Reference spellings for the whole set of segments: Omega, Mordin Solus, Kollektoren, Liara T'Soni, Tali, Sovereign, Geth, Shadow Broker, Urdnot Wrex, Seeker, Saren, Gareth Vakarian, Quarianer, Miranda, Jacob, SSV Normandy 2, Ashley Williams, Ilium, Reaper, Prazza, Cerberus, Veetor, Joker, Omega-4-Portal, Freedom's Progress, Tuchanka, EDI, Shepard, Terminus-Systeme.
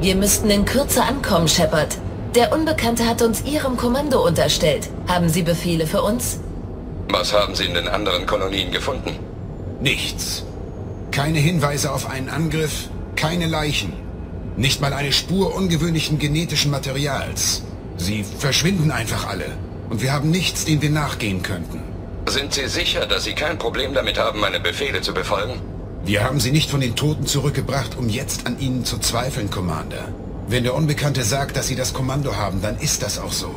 Wir müssten in Kürze ankommen, Shepard. Der Unbekannte hat uns Ihrem Kommando unterstellt. Haben Sie Befehle für uns? Was haben Sie in den anderen Kolonien gefunden? Nichts. Keine Hinweise auf einen Angriff, keine Leichen. Nicht mal eine Spur ungewöhnlichen genetischen Materials. Sie verschwinden einfach alle. Und wir haben nichts, dem wir nachgehen könnten. Sind Sie sicher, dass Sie kein Problem damit haben, meine Befehle zu befolgen? Wir haben Sie nicht von den Toten zurückgebracht, um jetzt an Ihnen zu zweifeln, Commander. Wenn der Unbekannte sagt, dass Sie das Kommando haben, dann ist das auch so.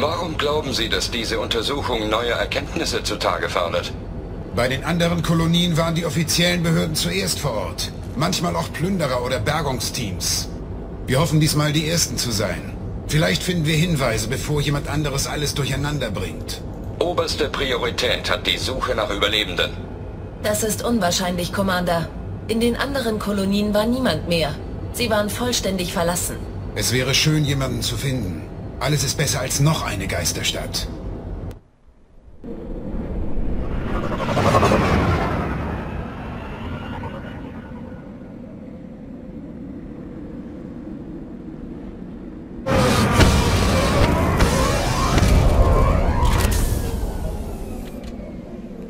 Warum glauben Sie, dass diese Untersuchung neue Erkenntnisse zutage fördert? Bei den anderen Kolonien waren die offiziellen Behörden zuerst vor Ort. Manchmal auch Plünderer oder Bergungsteams. Wir hoffen diesmal die Ersten zu sein. Vielleicht finden wir Hinweise, bevor jemand anderes alles durcheinander bringt. Oberste Priorität hat die Suche nach Überlebenden. Das ist unwahrscheinlich, Commander. In den anderen Kolonien war niemand mehr. Sie waren vollständig verlassen. Es wäre schön, jemanden zu finden. Alles ist besser als noch eine Geisterstadt.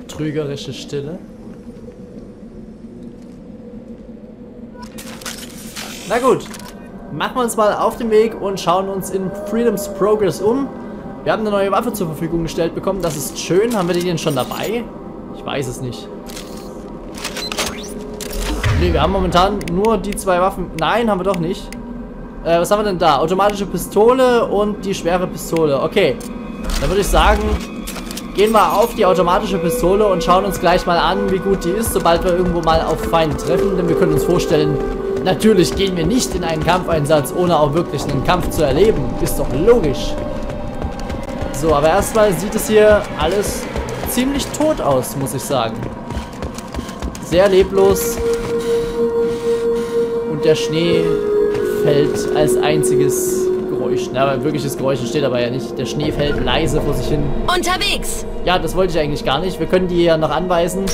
Trügerische Stille. Na gut, machen wir uns mal auf den Weg und schauen uns in Freedom's Progress um. Wir haben eine neue Waffe zur Verfügung gestellt bekommen, das ist schön. Haben wir die denn schon dabei? Ich weiß es nicht. Ne, wir haben momentan nur die zwei Waffen. Nein, haben wir doch nicht. Was haben wir denn da? Automatische Pistole und die schwere Pistole. Okay, dann würde ich sagen, gehen wir auf die automatische Pistole und schauen uns gleich mal an, wie gut die ist, sobald wir irgendwo mal auf Feinde treffen. Denn wir können uns vorstellen, natürlich gehen wir nicht in einen Kampfeinsatz, ohne auch wirklich einen Kampf zu erleben. Ist doch logisch. So, aber erstmal sieht es hier alles ziemlich tot aus, muss ich sagen. Sehr leblos. Und der Schnee fällt als einziges Geräusch. Na, aber wirkliches Geräusch steht dabei ja nicht. Der Schnee fällt leise vor sich hin. Unterwegs! Ja, das wollte ich eigentlich gar nicht. Wir können die ja noch anweisen.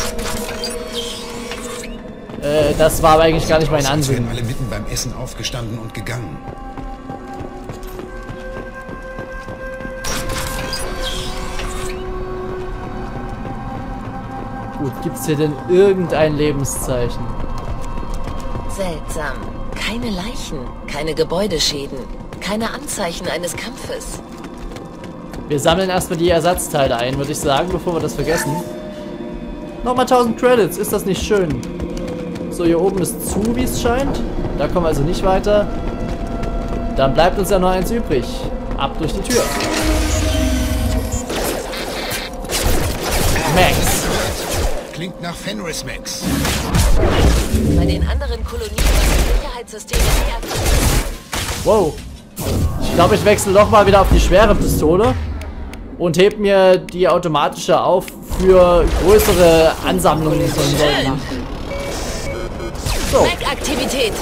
Das war aber eigentlich gar nicht mein Ansinnen. Wir sind alle mitten beim Essen aufgestanden und gegangen. Gut, gibt's hier denn irgendein Lebenszeichen? Seltsam. Keine Leichen, keine Gebäudeschäden, keine Anzeichen eines Kampfes. Wir sammeln erstmal die Ersatzteile ein, würde ich sagen, bevor wir das vergessen. Nochmal 1000 Credits, ist das nicht schön? So, hier oben ist zu, wie es scheint. Da kommen wir also nicht weiter. Dann bleibt uns ja noch eins übrig. Ab durch die Tür. Max. Klingt nach Fenris Max. Bei den anderen Kolonien das Sicherheitssystem deaktiviert. Wow. Ich glaube, ich wechsle doch mal wieder auf die schwere Pistole. Und heb mir die automatische auf für größere Ansammlungen von Leuten. So. Mac-Aktivität.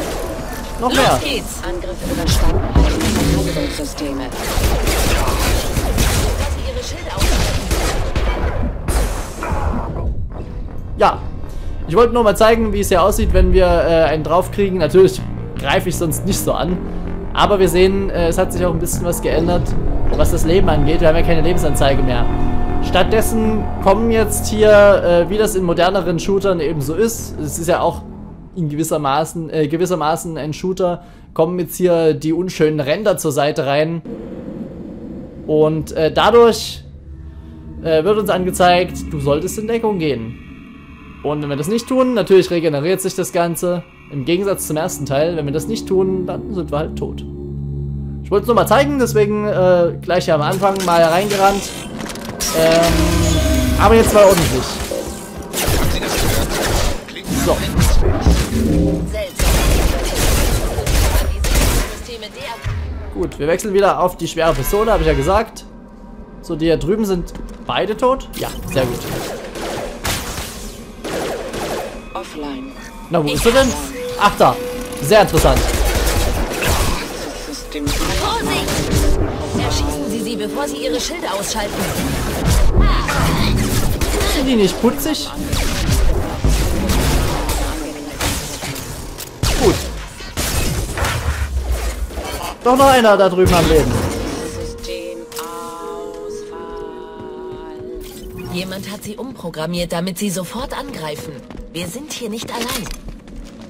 Noch mehr. Los geht's. Angriff über Standhaltung von Handlungssysteme. Ja. Ich wollte nur mal zeigen, wie es hier aussieht, wenn wir einen draufkriegen. Natürlich greife ich sonst nicht so an. Aber wir sehen, es hat sich auch ein bisschen was geändert, was das Leben angeht. Wir haben ja keine Lebensanzeige mehr. Stattdessen kommen jetzt hier, wie das in moderneren Shootern eben so ist. Es ist ja auch in gewissermaßen ein Shooter, kommen jetzt hier die unschönen Ränder zur Seite rein. Und dadurch wird uns angezeigt, du solltest in Deckung gehen. Und wenn wir das nicht tun, natürlich regeneriert sich das Ganze. Im Gegensatz zum ersten Teil, wenn wir das nicht tun, dann sind wir halt tot. Ich wollte es nur mal zeigen, deswegen gleich hier am Anfang mal reingerannt. Aber jetzt mal ordentlich. So. Gut, wir wechseln wieder auf die schwere Pistole, habe ich ja gesagt. So, die hier drüben sind beide tot. Ja, sehr gut. Offline. Na, wo ist sie denn? Ach, da. Sehr interessant. Vorsicht! Erschießen Sie sie, bevor Sie Ihre Schilde ausschalten. Sind die nicht putzig? Gut. Doch noch einer da drüben am Leben. Jemand hat sie umprogrammiert, damit sie sofort angreifen. Wir sind hier nicht allein.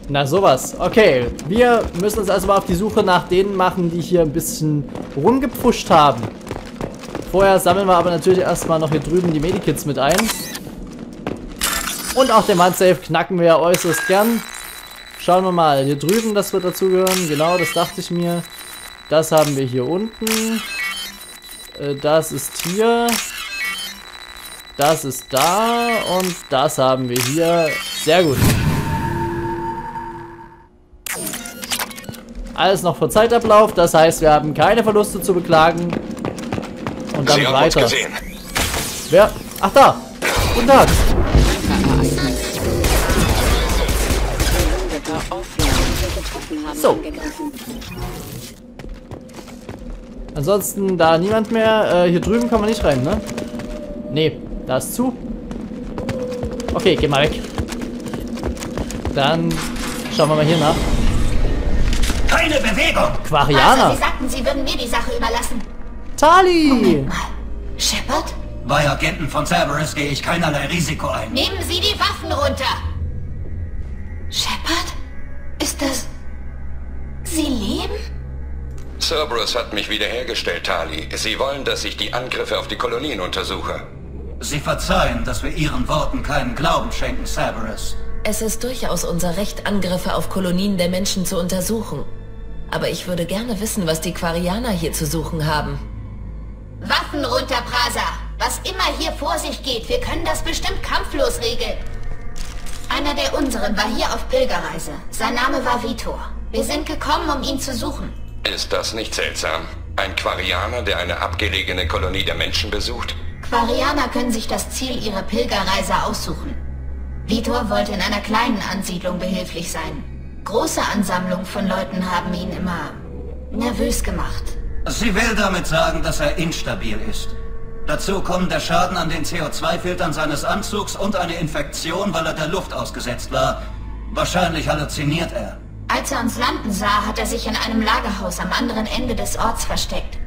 Na sowas. Okay, wir müssen uns also mal auf die Suche nach denen machen, die hier ein bisschen rumgepfuscht haben. Vorher sammeln wir aber natürlich erstmal noch hier drüben die Medikits mit ein. Und auch den Mansafe knacken wir ja äußerst gern. Schauen wir mal. Hier drüben, das wird dazugehören. Genau, das dachte ich mir. Das haben wir hier unten. Das ist hier. Das ist da. Und das haben wir hier. Sehr gut. Alles noch vor Zeitablauf. Das heißt, wir haben keine Verluste zu beklagen. Und dann weiter. Wer? Ach da. Guten Tag. So. Ansonsten, da niemand mehr. Hier drüben kann man nicht rein, ne? Nee, da ist zu. Okay, geh mal weg. Dann schauen wir mal hier nach. Keine Bewegung! Quarianer! Sie sagten, sie würden mir die Sache überlassen. Tali! Moment mal. Shepard? Bei Agenten von Cerberus gehe ich keinerlei Risiko ein. Nehmen Sie die Waffen runter! Shepard? Ist das... Sie leben? Cerberus hat mich wiederhergestellt, Tali. Sie wollen, dass ich die Angriffe auf die Kolonien untersuche. Sie verzeihen, dass wir Ihren Worten keinen Glauben schenken, Cerberus. Es ist durchaus unser Recht, Angriffe auf Kolonien der Menschen zu untersuchen. Aber ich würde gerne wissen, was die Quarianer hier zu suchen haben. Waffen runter, Prazza! Was immer hier vor sich geht, wir können das bestimmt kampflos regeln. Einer der unseren war hier auf Pilgerreise. Sein Name war Veetor. Wir sind gekommen, um ihn zu suchen. Ist das nicht seltsam? Ein Quarianer, der eine abgelegene Kolonie der Menschen besucht? Quarianer können sich das Ziel ihrer Pilgerreise aussuchen. Veetor wollte in einer kleinen Ansiedlung behilflich sein. Große Ansammlungen von Leuten haben ihn immer nervös gemacht. Sie will damit sagen, dass er instabil ist. Dazu kommen der Schaden an den CO2-Filtern seines Anzugs und eine Infektion, weil er der Luft ausgesetzt war. Wahrscheinlich halluziniert er. Als er uns landen sah, hat er sich in einem Lagerhaus am anderen Ende des Orts versteckt.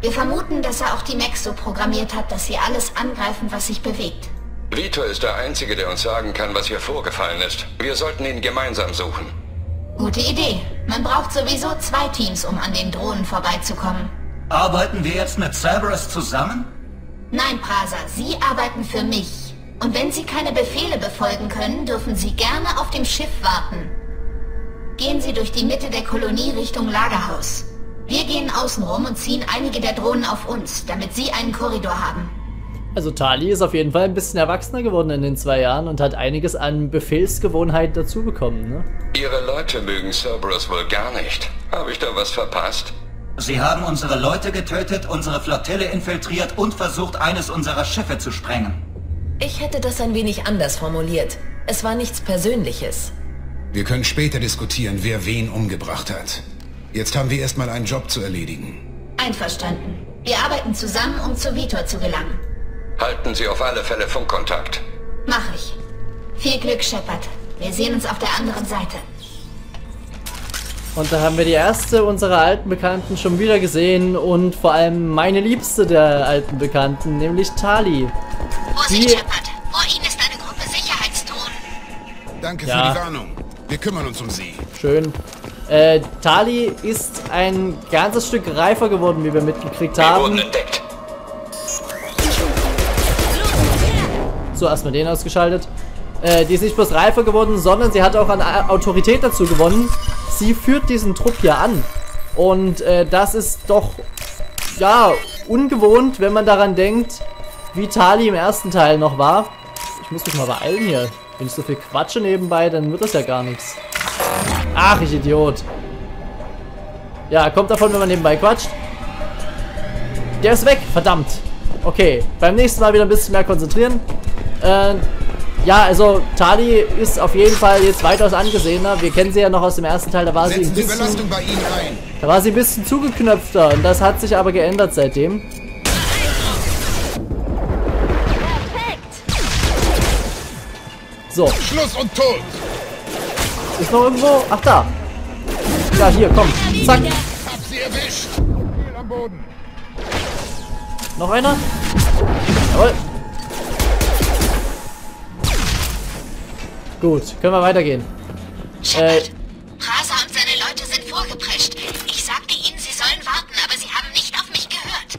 Wir vermuten, dass er auch die Mechs so programmiert hat, dass sie alles angreifen, was sich bewegt. Veetor ist der Einzige, der uns sagen kann, was hier vorgefallen ist. Wir sollten ihn gemeinsam suchen. Gute Idee. Man braucht sowieso zwei Teams, um an den Drohnen vorbeizukommen. Arbeiten wir jetzt mit Cerberus zusammen? Nein, Prazza, Sie arbeiten für mich. Und wenn Sie keine Befehle befolgen können, dürfen Sie gerne auf dem Schiff warten. Gehen Sie durch die Mitte der Kolonie Richtung Lagerhaus. Wir gehen außenrum und ziehen einige der Drohnen auf uns, damit Sie einen Korridor haben. Also Tali ist auf jeden Fall ein bisschen erwachsener geworden in den 2 Jahren und hat einiges an Befehlsgewohnheiten dazu bekommen, ne? Ihre Leute mögen Cerberus wohl gar nicht. Habe ich da was verpasst? Sie haben unsere Leute getötet, unsere Flottille infiltriert und versucht, eines unserer Schiffe zu sprengen. Ich hätte das ein wenig anders formuliert. Es war nichts Persönliches. Wir können später diskutieren, wer wen umgebracht hat. Jetzt haben wir erstmal einen Job zu erledigen. Einverstanden. Wir arbeiten zusammen, um zu Veetor zu gelangen. Halten Sie auf alle Fälle Funkkontakt. Mach ich. Viel Glück, Shepard. Wir sehen uns auf der anderen Seite. Und da haben wir die erste unserer alten Bekannten schon wieder gesehen und vor allem meine liebste der alten Bekannten, nämlich Tali. Vorsicht, Shepard. Vor Ihnen ist eine Gruppe Sicherheitsdrohnen. Danke für die Warnung. Wir kümmern uns um sie. Schön. Tali ist ein ganzes Stück reifer geworden, wie wir mitgekriegt haben. Wir wurden entdeckt. So, erstmal den ausgeschaltet. Die ist nicht bloß reifer geworden, sondern sie hat auch an Autorität dazu gewonnen. Sie führt diesen Trupp hier an. Und das ist doch, ja, ungewohnt, wenn man daran denkt, wie Tali im ersten Teil noch war. Ich muss mich mal beeilen hier. Wenn ich so viel quatsche nebenbei, dann wird das ja gar nichts. Ach, ich Idiot. Ja, kommt davon, wenn man nebenbei quatscht. Der ist weg, verdammt. Okay, beim nächsten Mal wieder ein bisschen mehr konzentrieren. Ja, also Tali ist auf jeden Fall jetzt weitaus angesehener. Wir kennen sie ja noch aus dem ersten Teil, da war sie ein bisschen, zugeknöpfter und das hat sich aber geändert seitdem. Perfekt. So. Schluss und Tod. Ist noch irgendwo? Ach da. Ja, hier, komm. Zack. Erwischt! Viel am Boden! Noch einer? Jawohl! Gut, können wir weitergehen. Shepard, Prazza und seine Leute sind vorgeprescht. Ich sagte ihnen, sie sollen warten, aber sie haben nicht auf mich gehört.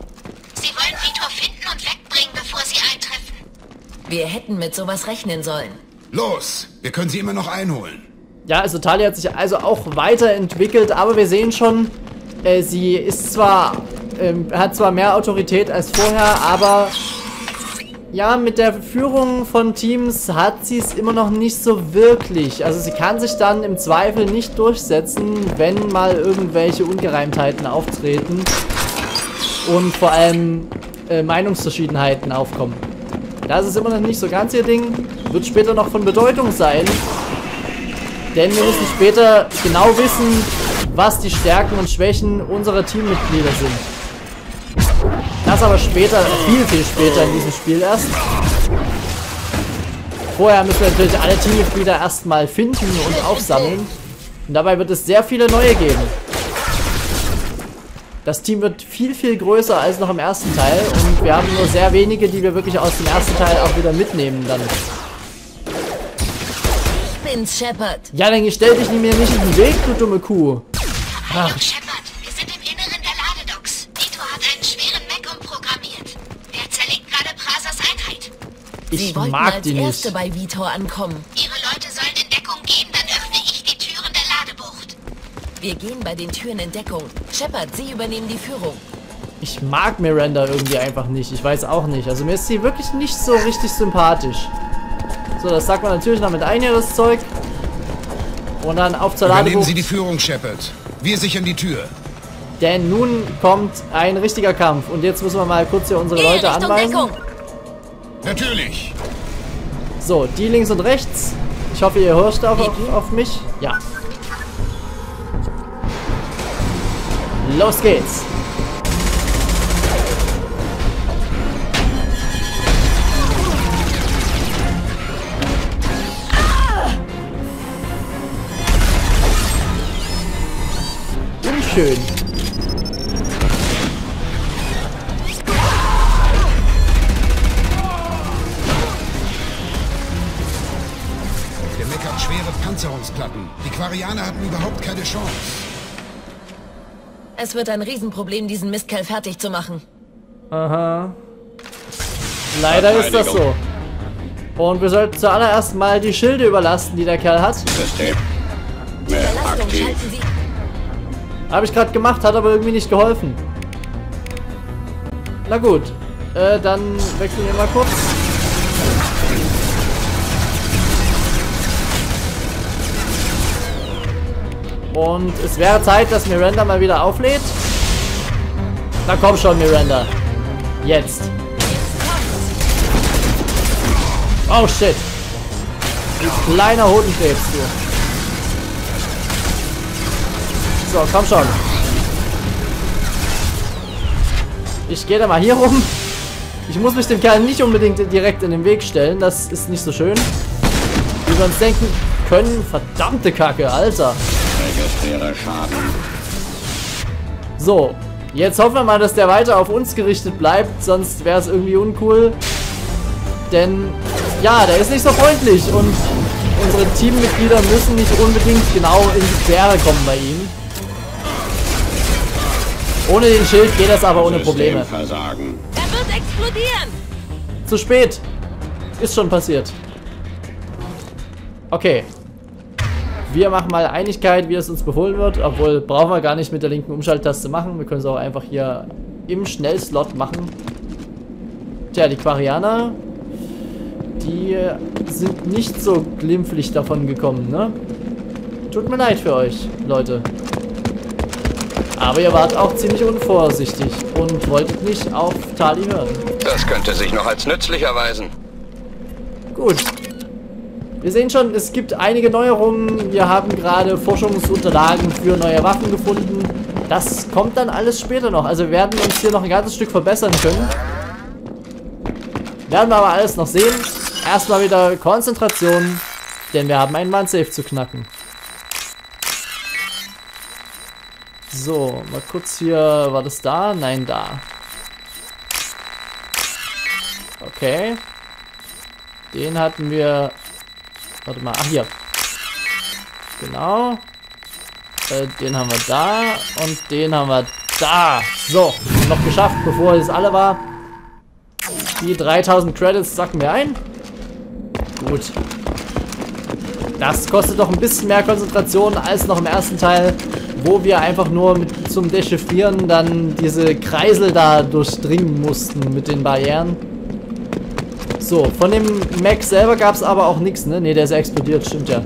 Sie wollen Veetor finden und wegbringen, bevor sie eintreffen. Wir hätten mit sowas rechnen sollen. Los, wir können sie immer noch einholen. Ja, also Tali hat sich also auch weiterentwickelt, aber wir sehen schon, sie ist zwar, hat zwar mehr Autorität als vorher, aber ja, mit der Führung von Teams hat sie es immer noch nicht so wirklich. Also sie kann sich dann im Zweifel nicht durchsetzen, wenn mal irgendwelche Ungereimtheiten auftreten und vor allem Meinungsverschiedenheiten aufkommen. Das ist immer noch nicht so ganz ihr Ding, wird später noch von Bedeutung sein. Denn wir müssen später genau wissen, was die Stärken und Schwächen unserer Teammitglieder sind. Das aber später, viel, viel später in diesem Spiel erst. Vorher müssen wir natürlich alle Teammitglieder erstmal finden und aufsammeln. Und dabei wird es sehr viele neue geben. Das Team wird viel, viel größer als noch im ersten Teil. Und wir haben nur sehr wenige, die wir wirklich aus dem ersten Teil auch wieder mitnehmen dann. Shepard. Ja, dann stell dich mir nicht in den Weg, du dumme Kuh. Ach. Shepard, wir sind im Inneren der Ladedocs. Veetor hat einen schweren Mech umprogrammiert. Der zerlegt gerade Prazzas Einheit. Ich mag die nicht. Sie wollten als Erste bei Veetor ankommen. Ihre Leute sollen in Deckung gehen, dann öffne ich die Türen der Ladebucht. Wir gehen bei den Türen in Deckung. Shepard, Sie übernehmen die Führung. Ich mag Miranda irgendwie einfach nicht. Ich weiß auch nicht. Also mir ist sie wirklich nicht so richtig sympathisch. So, das sagt man natürlich noch mit ein, hier das Zeug. Und dann auf zur Ladebucht. Übernehmen Sie die Führung, Shepard. Wir sichern die Tür. Denn nun kommt ein richtiger Kampf. Und jetzt müssen wir mal kurz hier unsere Leute anweisen. Natürlich. So, die links und rechts. Ich hoffe, ihr hört auch auf mich. Ja. Los geht's. Schön. Der Mech hat schwere Panzerungsplatten. Die Quarianer hatten überhaupt keine Chance. Es wird ein Riesenproblem, diesen Mistkerl fertig zu machen. Aha. Leider ist das so. Und wir sollten zuallererst mal die Schilde überlasten, die der Kerl hat. Verstehe. Die Überlastung schalten Sie. Habe ich gerade gemacht, hat aber irgendwie nicht geholfen. Na gut, dann wechseln wir mal kurz. Und es wäre Zeit, dass Miranda mal wieder auflädt. Na komm schon, Miranda. Jetzt. Oh shit. Ein kleiner Hodenkrebs hier. So, komm schon. Ich gehe da mal hier rum. Ich muss mich dem Kerl nicht unbedingt direkt in den Weg stellen. Das ist nicht so schön. Wie wir uns denken können. Verdammte Kacke, Alter. So, jetzt hoffen wir mal, dass der weiter auf uns gerichtet bleibt. Sonst wäre es irgendwie uncool. Denn, ja, der ist nicht so freundlich. Und unsere Teammitglieder müssen nicht unbedingt genau in die Quere kommen bei ihm. Ohne den Schild geht das aber ohne Probleme. Er wird explodieren. Zu spät. Ist schon passiert. Okay. Wir machen mal Einigkeit, wie es uns befohlen wird. Obwohl, brauchen wir gar nicht mit der linken Umschalttaste machen. Wir können es auch einfach hier im Schnellslot machen. Tja, die Quarianer, die sind nicht so glimpflich davon gekommen, ne? Tut mir leid für euch, Leute. Aber ihr wart auch ziemlich unvorsichtig und wolltet nicht auf Tali hören. Das könnte sich noch als nützlich erweisen. Gut. Wir sehen schon, es gibt einige Neuerungen. Wir haben gerade Forschungsunterlagen für neue Waffen gefunden. Das kommt dann alles später noch. Also wir werden uns hier noch ein ganzes Stück verbessern können. Werden wir aber alles noch sehen. Erstmal wieder Konzentration, denn wir haben einen Man-Safe zu knacken. So, mal kurz hier, war das da? Nein, da. Okay. Den hatten wir... Warte mal, ach hier. Genau. Den haben wir da und den haben wir da. So, noch geschafft, bevor es alle war. Die 3000 Credits sacken wir ein. Gut. Das kostet doch ein bisschen mehr Konzentration als noch im ersten Teil, wo wir einfach nur mit zum Dechiffrieren dann diese Kreisel da durchdringen mussten mit den Barrieren. So, von dem Mac selber gab es aber auch nichts, ne? Ne, der ist ja explodiert, stimmt ja.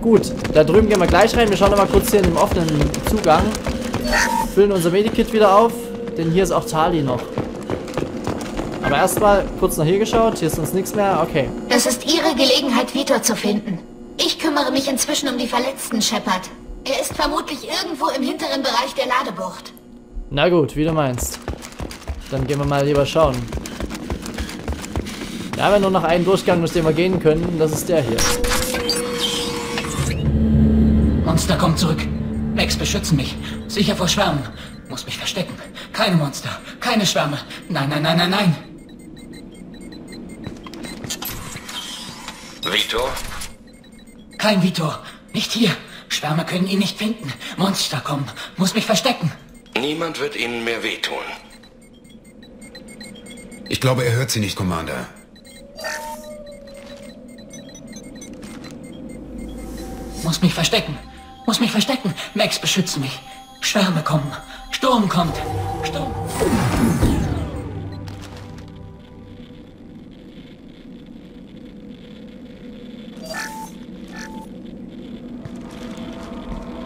Gut, da drüben gehen wir gleich rein. Wir schauen nochmal kurz hier in dem offenen Zugang. Füllen unser Medikit wieder auf, denn hier ist auch Tali noch. Aber erstmal kurz nach hier geschaut, hier ist uns nichts mehr, okay. Das ist Ihre Gelegenheit, Veetor zu finden. Ich kümmere mich inzwischen um die Verletzten, Shepard. Er ist vermutlich irgendwo im hinteren Bereich der Ladebucht. Na gut, wie du meinst. Dann gehen wir mal lieber schauen. Wir haben ja nur noch einen Durchgang, durch den wir gehen können, das ist der hier. Monster kommt zurück. Max beschützen mich. Sicher vor Schwärmen. Muss mich verstecken. Keine Monster, keine Schwärme. Nein, nein, nein, nein, nein. Veetor? Kein Veetor. Nicht hier. Schwärme können ihn nicht finden. Monster kommen. Muss mich verstecken. Niemand wird Ihnen mehr wehtun. Ich glaube, er hört Sie nicht, Commander. Muss mich verstecken. Muss mich verstecken. Max, beschütze mich. Schwärme kommen. Sturm kommt. Sturm.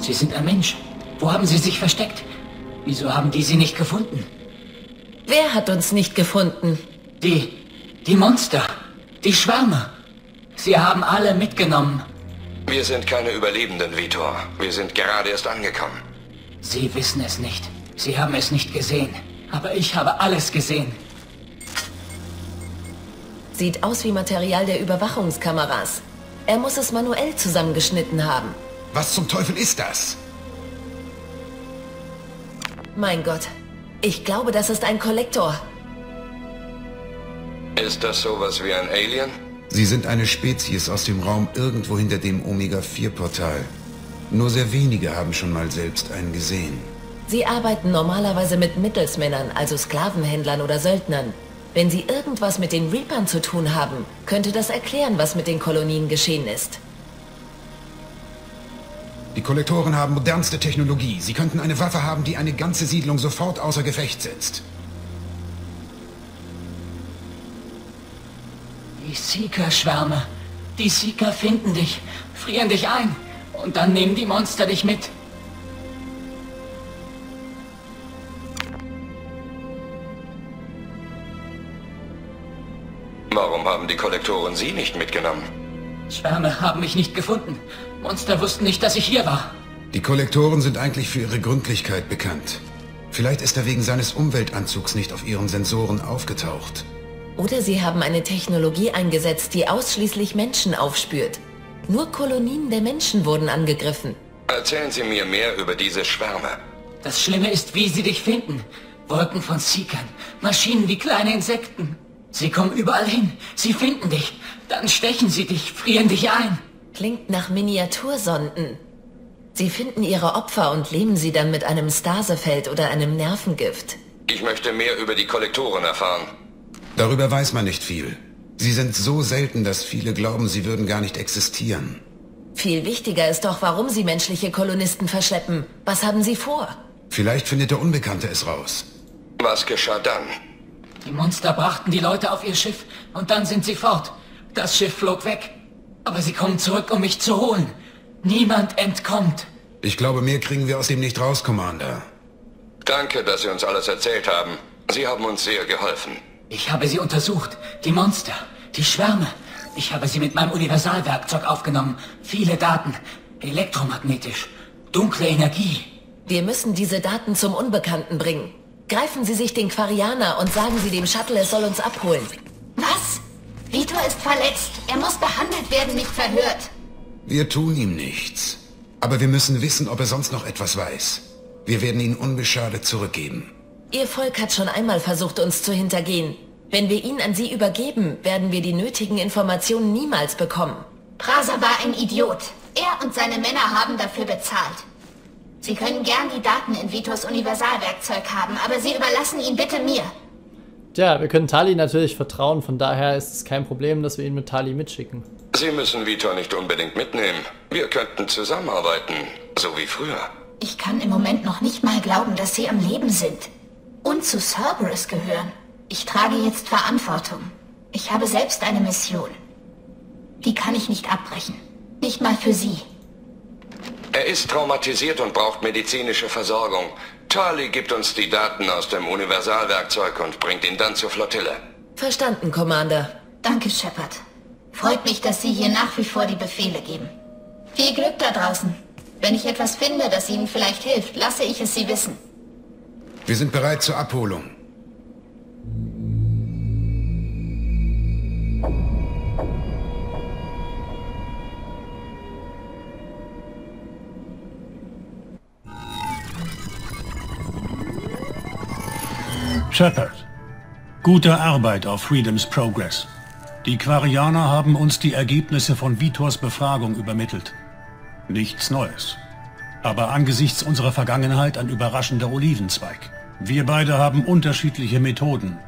Sie sind ein Mensch. Wo haben Sie sich versteckt? Wieso haben die Sie nicht gefunden? Wer hat uns nicht gefunden? Die Monster. Die Schwärme. Sie haben alle mitgenommen. Wir sind keine Überlebenden, Veetor. Wir sind gerade erst angekommen. Sie wissen es nicht. Sie haben es nicht gesehen. Aber ich habe alles gesehen. Sieht aus wie Material der Überwachungskameras. Er muss es manuell zusammengeschnitten haben. Was zum Teufel ist das? Mein Gott, ich glaube, das ist ein Kollektor. Ist das sowas wie ein Alien? Sie sind eine Spezies aus dem Raum irgendwo hinter dem Omega-4-Portal. Nur sehr wenige haben schon mal selbst einen gesehen. Sie arbeiten normalerweise mit Mittelsmännern, also Sklavenhändlern oder Söldnern. Wenn Sie irgendwas mit den Reapern zu tun haben, könnte das erklären, was mit den Kolonien geschehen ist. Die Kollektoren haben modernste Technologie. Sie könnten eine Waffe haben, die eine ganze Siedlung sofort außer Gefecht setzt. Die Seeker-Schwärme. Die Seeker finden dich, frieren dich ein und dann nehmen die Monster dich mit. Warum haben die Kollektoren Sie nicht mitgenommen? Schwärme haben mich nicht gefunden. Monster wussten nicht, dass ich hier war. Die Kollektoren sind eigentlich für ihre Gründlichkeit bekannt. Vielleicht ist er wegen seines Umweltanzugs nicht auf ihren Sensoren aufgetaucht. Oder sie haben eine Technologie eingesetzt, die ausschließlich Menschen aufspürt. Nur Kolonien der Menschen wurden angegriffen. Erzählen Sie mir mehr über diese Schwärme. Das Schlimme ist, wie sie dich finden. Wolken von Seekern, Maschinen wie kleine Insekten. Sie kommen überall hin, sie finden dich. Dann stechen sie dich, frieren dich ein. Klingt nach Miniatursonden. Sie finden ihre Opfer und leben sie dann mit einem Stasefeld oder einem Nervengift. Ich möchte mehr über die Kollektoren erfahren. Darüber weiß man nicht viel. Sie sind so selten, dass viele glauben, sie würden gar nicht existieren. Viel wichtiger ist doch, warum sie menschliche Kolonisten verschleppen. Was haben sie vor? Vielleicht findet der Unbekannte es raus. Was geschah dann? Die Monster brachten die Leute auf ihr Schiff und dann sind sie fort. Das Schiff flog weg. Aber sie kommen zurück, um mich zu holen. Niemand entkommt. Ich glaube, mehr kriegen wir aus dem nicht raus, Commander. Danke, dass Sie uns alles erzählt haben. Sie haben uns sehr geholfen. Ich habe sie untersucht. Die Monster. Die Schwärme. Ich habe sie mit meinem Universalwerkzeug aufgenommen. Viele Daten. Elektromagnetisch. Dunkle Energie. Wir müssen diese Daten zum Unbekannten bringen. Greifen Sie sich den Quarianer und sagen Sie dem Shuttle, es soll uns abholen. Was? Veetor ist verletzt. Er muss behandelt werden, nicht verhört. Wir tun ihm nichts. Aber wir müssen wissen, ob er sonst noch etwas weiß. Wir werden ihn unbeschadet zurückgeben. Ihr Volk hat schon einmal versucht, uns zu hintergehen. Wenn wir ihn an sie übergeben, werden wir die nötigen Informationen niemals bekommen. Prazza war ein Idiot. Er und seine Männer haben dafür bezahlt. Sie können gern die Daten in Veetors Universalwerkzeug haben, aber Sie überlassen ihn bitte mir. Tja, wir können Tali natürlich vertrauen, von daher ist es kein Problem, dass wir ihn mit Tali mitschicken. Sie müssen Veetor nicht unbedingt mitnehmen. Wir könnten zusammenarbeiten, so wie früher. Ich kann im Moment noch nicht mal glauben, dass Sie am Leben sind. Und zu Cerberus gehören. Ich trage jetzt Verantwortung. Ich habe selbst eine Mission. Die kann ich nicht abbrechen. Nicht mal für Sie. Er ist traumatisiert und braucht medizinische Versorgung. Tali gibt uns die Daten aus dem Universalwerkzeug und bringt ihn dann zur Flottille. Verstanden, Commander. Danke, Shepard. Freut mich, dass Sie hier nach wie vor die Befehle geben. Viel Glück da draußen. Wenn ich etwas finde, das Ihnen vielleicht hilft, lasse ich es Sie wissen. Wir sind bereit zur Abholung. Shepard, gute Arbeit auf Freedom's Progress. Die Quarianer haben uns die Ergebnisse von Veetors Befragung übermittelt. Nichts Neues. Aber angesichts unserer Vergangenheit ein überraschender Olivenzweig. Wir beide haben unterschiedliche Methoden.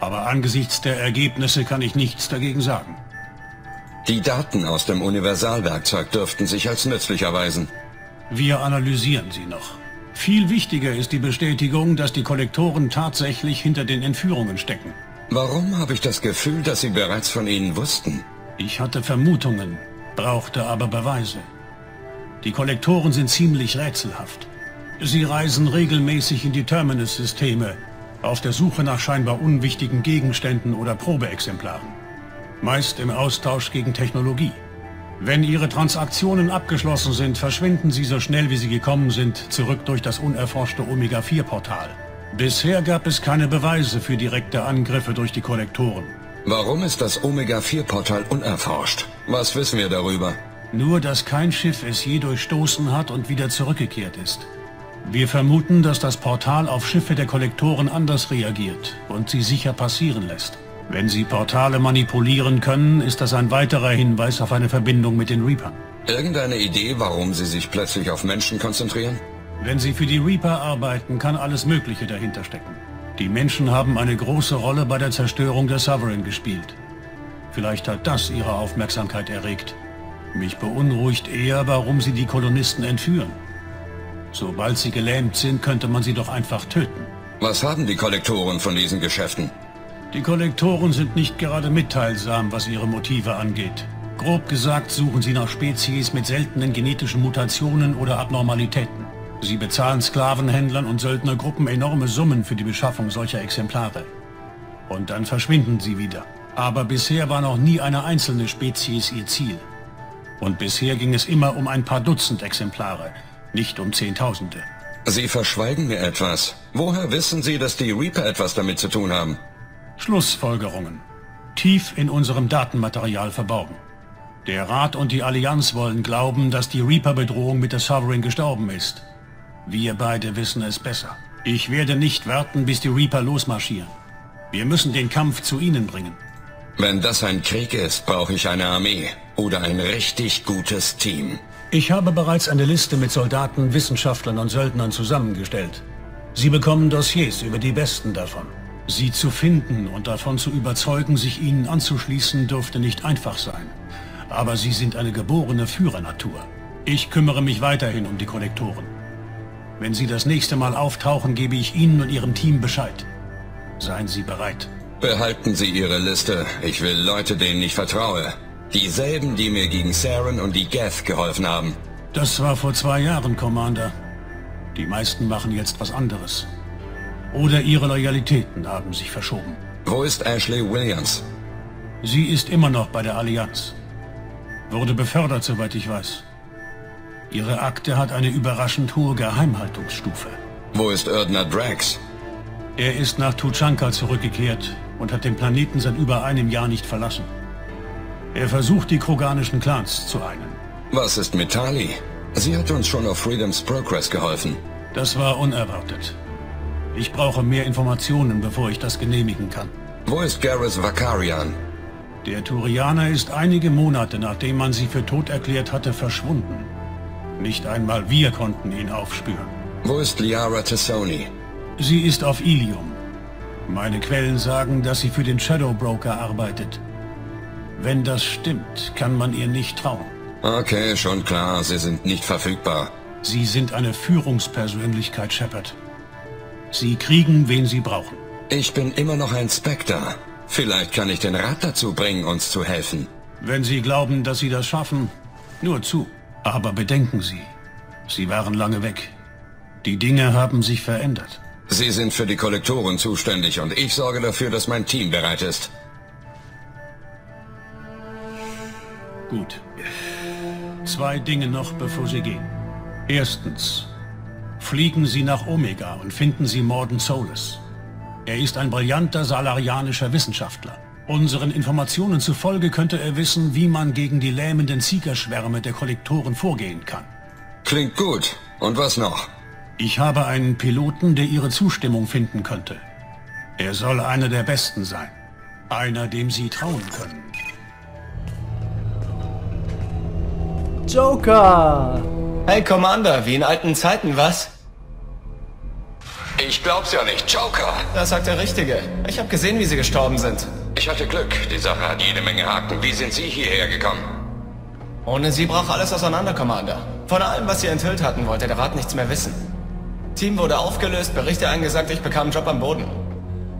Aber angesichts der Ergebnisse kann ich nichts dagegen sagen. Die Daten aus dem Universalwerkzeug dürften sich als nützlich erweisen. Wir analysieren sie noch. Viel wichtiger ist die Bestätigung, dass die Kollektoren tatsächlich hinter den Entführungen stecken. Warum habe ich das Gefühl, dass sie bereits von ihnen wussten? Ich hatte Vermutungen, brauchte aber Beweise. Die Kollektoren sind ziemlich rätselhaft. Sie reisen regelmäßig in die Terminus-Systeme, auf der Suche nach scheinbar unwichtigen Gegenständen oder Probeexemplaren. Meist im Austausch gegen Technologie. Wenn ihre Transaktionen abgeschlossen sind, verschwinden sie so schnell wie sie gekommen sind, zurück durch das unerforschte Omega-4-Portal. Bisher gab es keine Beweise für direkte Angriffe durch die Kollektoren. Warum ist das Omega-4-Portal unerforscht? Was wissen wir darüber? Nur, dass kein Schiff es je durchstoßen hat und wieder zurückgekehrt ist. Wir vermuten, dass das Portal auf Schiffe der Kollektoren anders reagiert und sie sicher passieren lässt. Wenn sie Portale manipulieren können, ist das ein weiterer Hinweis auf eine Verbindung mit den Reapern. Irgendeine Idee, warum sie sich plötzlich auf Menschen konzentrieren? Wenn sie für die Reaper arbeiten, kann alles Mögliche dahinter stecken. Die Menschen haben eine große Rolle bei der Zerstörung der Sovereign gespielt. Vielleicht hat das ihre Aufmerksamkeit erregt. Mich beunruhigt eher, warum sie die Kolonisten entführen. Sobald sie gelähmt sind, könnte man sie doch einfach töten. Was haben die Kollektoren von diesen Geschäften? Die Kollektoren sind nicht gerade mitteilsam, was ihre Motive angeht. Grob gesagt suchen sie nach Spezies mit seltenen genetischen Mutationen oder Abnormalitäten. Sie bezahlen Sklavenhändlern und Söldnergruppen enorme Summen für die Beschaffung solcher Exemplare. Und dann verschwinden sie wieder. Aber bisher war noch nie eine einzelne Spezies ihr Ziel. Und bisher ging es immer um ein paar Dutzend Exemplare, nicht um Zehntausende. Sie verschweigen mir etwas. Woher wissen Sie, dass die Reaper etwas damit zu tun haben? Schlussfolgerungen. Tief in unserem Datenmaterial verborgen. Der Rat und die Allianz wollen glauben, dass die Reaper-Bedrohung mit der Sovereign gestorben ist. Wir beide wissen es besser. Ich werde nicht warten, bis die Reaper losmarschieren. Wir müssen den Kampf zu ihnen bringen. Wenn das ein Krieg ist, brauche ich eine Armee. Oder ein richtig gutes Team. Ich habe bereits eine Liste mit Soldaten, Wissenschaftlern und Söldnern zusammengestellt. Sie bekommen Dossiers über die Besten davon. Sie zu finden und davon zu überzeugen, sich ihnen anzuschließen, dürfte nicht einfach sein. Aber sie sind eine geborene Führernatur. Ich kümmere mich weiterhin um die Kollektoren. Wenn sie das nächste Mal auftauchen, gebe ich Ihnen und Ihrem Team Bescheid. Seien Sie bereit. Behalten Sie Ihre Liste. Ich will Leute, denen ich vertraue. Dieselben, die mir gegen Saren und die Geth geholfen haben. Das war vor 2 Jahren, Commander. Die meisten machen jetzt was anderes. Oder ihre Loyalitäten haben sich verschoben. Wo ist Ashley Williams? Sie ist immer noch bei der Allianz. Wurde befördert, soweit ich weiß. Ihre Akte hat eine überraschend hohe Geheimhaltungsstufe. Wo ist Urdnot Wrex? Er ist nach Tuchanka zurückgekehrt und hat den Planeten seit über einem Jahr nicht verlassen. Er versucht, die kroganischen Clans zu einen. Was ist mit Tali? Sie hat uns schon auf Freedom's Progress geholfen. Das war unerwartet. Ich brauche mehr Informationen, bevor ich das genehmigen kann. Wo ist Gareth Vakarian? Der Turianer ist einige Monate, nachdem man sie für tot erklärt hatte, verschwunden. Nicht einmal wir konnten ihn aufspüren. Wo ist Liara T'Soni? Sie ist auf Ilium. Meine Quellen sagen, dass sie für den Shadow Broker arbeitet. Wenn das stimmt, kann man ihr nicht trauen. Okay, schon klar, sie sind nicht verfügbar. Sie sind eine Führungspersönlichkeit, Shepard. Sie kriegen, wen sie brauchen. Ich bin immer noch ein Spectre. Vielleicht kann ich den Rat dazu bringen, uns zu helfen. Wenn Sie glauben, dass Sie das schaffen, nur zu. Aber bedenken Sie, Sie waren lange weg. Die Dinge haben sich verändert. Sie sind für die Kollektoren zuständig und ich sorge dafür, dass mein Team bereit ist. Gut. 2 Dinge noch, bevor Sie gehen. Erstens, fliegen Sie nach Omega und finden Sie Mordin Solus. Er ist ein brillanter salarianischer Wissenschaftler. Unseren Informationen zufolge könnte er wissen, wie man gegen die lähmenden Seeker-Schwärme der Kollektoren vorgehen kann. Klingt gut. Und was noch? Ich habe einen Piloten, der Ihre Zustimmung finden könnte. Er soll einer der Besten sein. Einer, dem Sie trauen können. Joker! Hey, Commander, wie in alten Zeiten, was? Ich glaub's ja nicht, Joker! Das sagt der Richtige. Ich hab gesehen, wie sie gestorben sind. Ich hatte Glück. Die Sache hat jede Menge Haken. Wie sind Sie hierher gekommen? Ohne Sie brach alles auseinander, Commander. Von allem, was Sie enthüllt hatten, wollte der Rat nichts mehr wissen. Team wurde aufgelöst, Berichte eingesagt, ich bekam einen Job am Boden.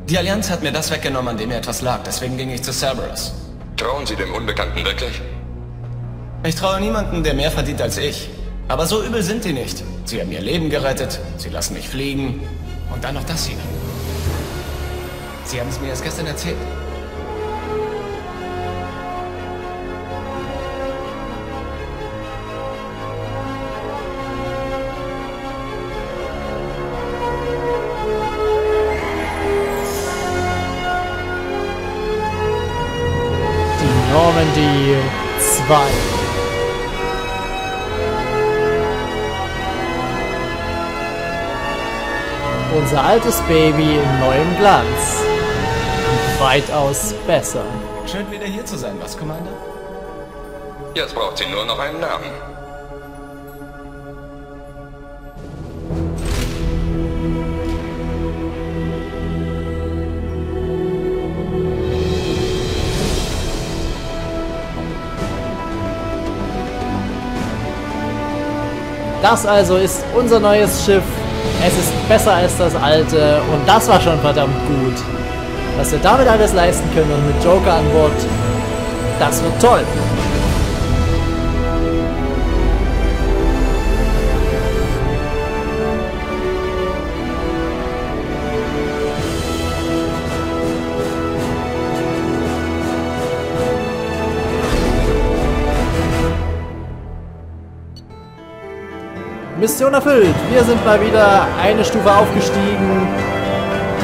Die Allianz hat mir das weggenommen, an dem mir etwas lag. Deswegen ging ich zu Cerberus. Trauen Sie dem Unbekannten wirklich? Ich traue niemanden, der mehr verdient als ich. Aber so übel sind die nicht. Sie haben ihr Leben gerettet, sie lassen mich fliegen. Und dann noch das hier. Sie haben es mir erst gestern erzählt. Die Normandy 2. Unser altes Baby in neuem Glanz. Weitaus besser. Schön wieder hier zu sein, was, Commander? Jetzt braucht sie nur noch einen Namen. Das also ist unser neues Schiff. Es ist besser als das alte und das war schon verdammt gut. Was wir damit alles leisten können und mit Joker an Bord, das wird toll. Mission erfüllt. Wir sind mal wieder eine Stufe aufgestiegen.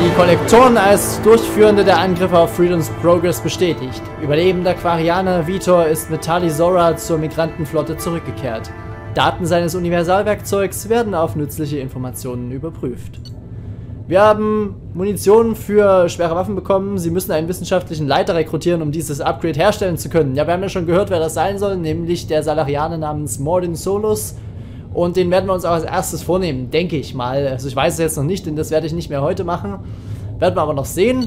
Die Kollektoren als Durchführende der Angriffe auf Freedom's Progress bestätigt. Überlebender Quarianer Veetor ist mit Tali zur Migrantenflotte zurückgekehrt. Daten seines Universalwerkzeugs werden auf nützliche Informationen überprüft. Wir haben Munition für schwere Waffen bekommen. Sie müssen einen wissenschaftlichen Leiter rekrutieren, um dieses Upgrade herstellen zu können. Ja, wir haben ja schon gehört, wer das sein soll, nämlich der Salarianer namens Mordin Solus. Und den werden wir uns auch als erstes vornehmen, denke ich mal. Also ich weiß es jetzt noch nicht, denn das werde ich nicht mehr heute machen. Werden wir aber noch sehen.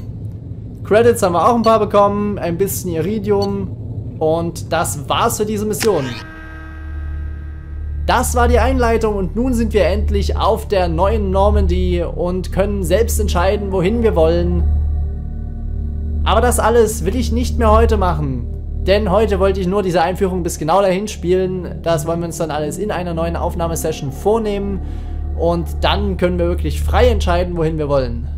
Credits haben wir auch ein paar bekommen, ein bisschen Iridium. Und das war's für diese Mission. Das war die Einleitung und nun sind wir endlich auf der neuen Normandy und können selbst entscheiden, wohin wir wollen. Aber das alles will ich nicht mehr heute machen. Denn heute wollte ich nur diese Einführung bis genau dahin spielen. Das wollen wir uns dann alles in einer neuen Aufnahmesession vornehmen. Und dann können wir wirklich frei entscheiden, wohin wir wollen.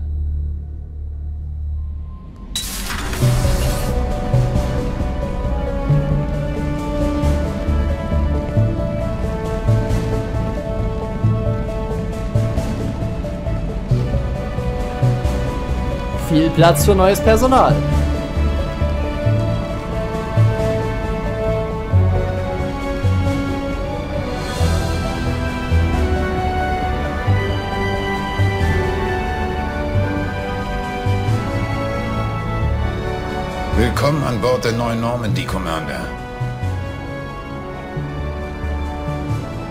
Viel Platz für neues Personal. Willkommen an Bord der neuen Normandy, Commander.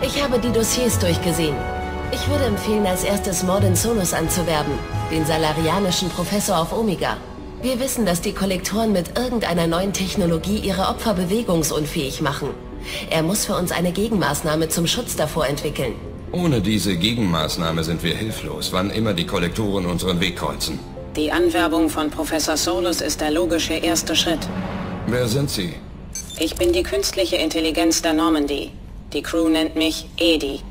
Ich habe die Dossiers durchgesehen. Ich würde empfehlen, als erstes Mordin Solus anzuwerben, den salarianischen Professor auf Omega. Wir wissen, dass die Kollektoren mit irgendeiner neuen Technologie ihre Opfer bewegungsunfähig machen. Er muss für uns eine Gegenmaßnahme zum Schutz davor entwickeln. Ohne diese Gegenmaßnahme sind wir hilflos, wann immer die Kollektoren unseren Weg kreuzen. Die Anwerbung von Professor Solus ist der logische erste Schritt. Wer sind Sie? Ich bin die künstliche Intelligenz der Normandy. Die Crew nennt mich EDI.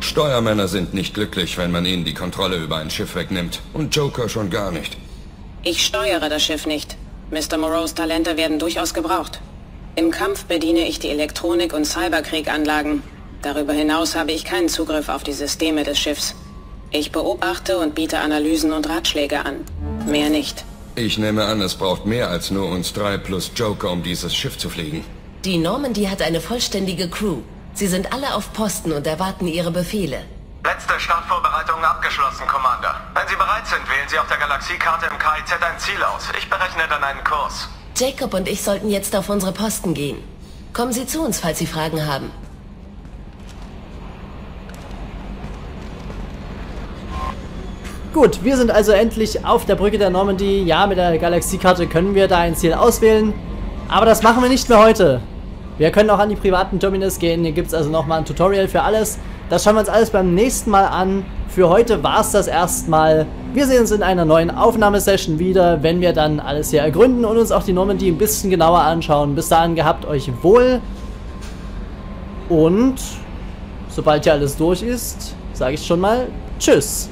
Steuermänner sind nicht glücklich, wenn man ihnen die Kontrolle über ein Schiff wegnimmt. Und Joker schon gar nicht. Ich steuere das Schiff nicht. Mr. Moreaus Talente werden durchaus gebraucht. Im Kampf bediene ich die Elektronik- und Cyberkrieganlagen. Darüber hinaus habe ich keinen Zugriff auf die Systeme des Schiffs. Ich beobachte und biete Analysen und Ratschläge an. Mehr nicht. Ich nehme an, es braucht mehr als nur uns drei plus Joker, um dieses Schiff zu fliegen. Die Normandy hat eine vollständige Crew. Sie sind alle auf Posten und erwarten ihre Befehle. Letzte Startvorbereitungen abgeschlossen, Commander. Wenn Sie bereit sind, wählen Sie auf der Galaxiekarte im KIZ ein Ziel aus. Ich berechne dann einen Kurs. Jacob und ich sollten jetzt auf unsere Posten gehen. Kommen Sie zu uns, falls Sie Fragen haben. Gut, wir sind also endlich auf der Brücke der Normandy. Ja, mit der Galaxiekarte können wir da ein Ziel auswählen. Aber das machen wir nicht mehr heute. Wir können auch an die privaten Terminals gehen. Hier gibt es also nochmal ein Tutorial für alles. Das schauen wir uns alles beim nächsten Mal an. Für heute war es das erstmal. Wir sehen uns in einer neuen Aufnahmesession wieder, wenn wir dann alles hier ergründen und uns auch die Normandy ein bisschen genauer anschauen. Bis dahin, gehabt euch wohl. Und sobald hier alles durch ist, sage ich schon mal Tschüss.